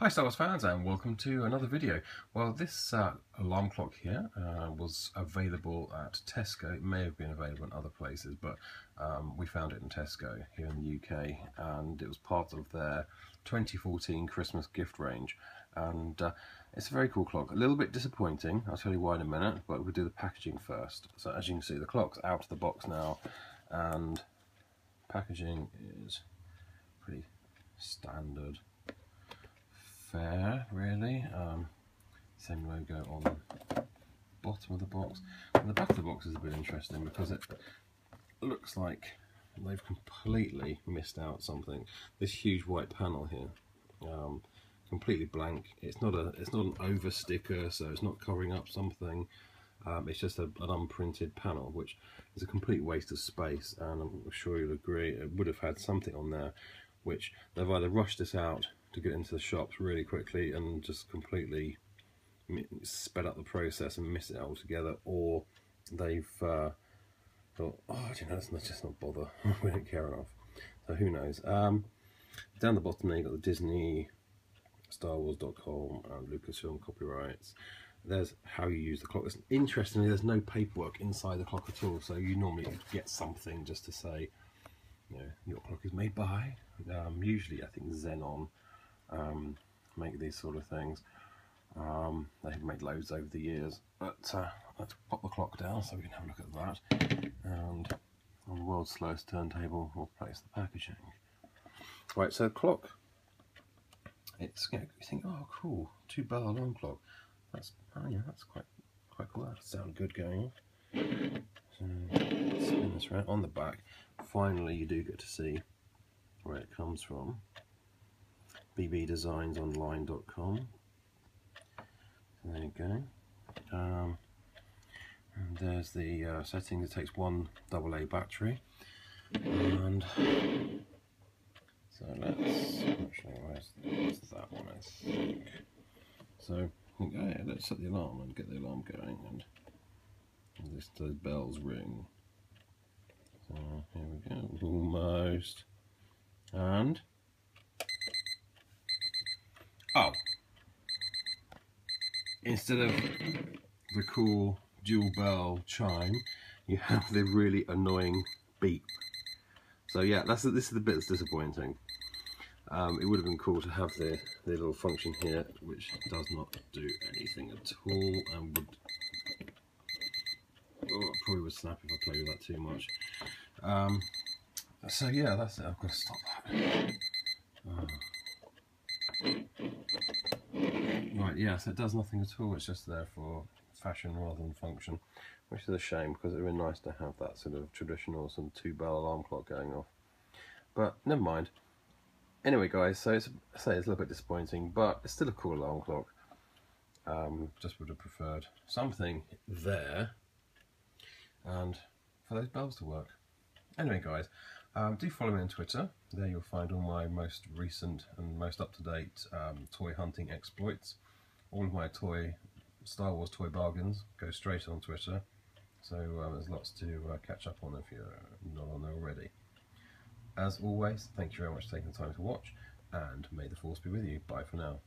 Hi Star Wars fans, and welcome to another video. Well, this alarm clock here was available at Tesco. It may have been available in other places, but we found it in Tesco here in the UK, and it was part of their 2014 Christmas gift range. And it's a very cool clock. A little bit disappointing, I'll tell you why in a minute, but we'll do the packaging first. So as you can see, the clock's out of the box now, and packaging is pretty standard. Fair, really. Same logo on the bottom of the box. And the back of the box is a bit interesting because it looks like they've completely missed out something. This huge white panel here, completely blank. It's not an over sticker, so it's not covering up something. It's just an unprinted panel, which is a complete waste of space. And I'm sure you'll agree, it would have had something on there, which they've either rushed this out to get into the shops really quickly and just completely sped up the process and miss it altogether, or they've thought, oh, you know, let's just not bother, we don't care enough. So who knows? Down the bottom there you've got the Disney, Star Wars.com and Lucasfilm copyrights. There's how you use the clock. Interestingly, there's no paperwork inside the clock at all, so you normally get something just to say, you know, your clock is made by. Usually I think Xenon make these sort of things. They've made loads over the years, but let's pop the clock down so we can have a look at that. And on the world's slowest turntable we'll place the packaging. Right, so clock, it's, you know, you think, oh cool, 2-bell alarm clock, that's, oh yeah, that's quite cool, that sound good going off. So spin this around. On the back finally you do get to see where it comes from. bbdesignsonline.com. There you go. And there's the setting. It takes 1 AA battery. And so let's actually, where's that one? I think. So okay, let's set the alarm and get the alarm going, and those bells ring. So here we go. Almost. And oh, instead of the cool dual bell chime, you have the really annoying beep. So yeah, this is the bit that's disappointing. It would have been cool to have the little function here, which does not do anything at all, and would, oh, I probably would snap if I played with that too much. So yeah, that's it. I've got to stop that. Right, yeah, so it does nothing at all. It's just there for fashion rather than function, which is a shame because it would be nice to have that sort of traditional sort of 2-bell alarm clock going off. But never mind. Anyway, guys, so it's a little bit disappointing, but it's still a cool alarm clock. Just would have preferred something there and for those bells to work. Anyway, guys, do follow me on Twitter. There you'll find all my most recent and most up-to-date toy hunting exploits. All of my Star Wars toy bargains go straight on Twitter. So there's lots to catch up on if you're not on there already. As always, thank you very much for taking the time to watch, and may the force be with you. Bye for now.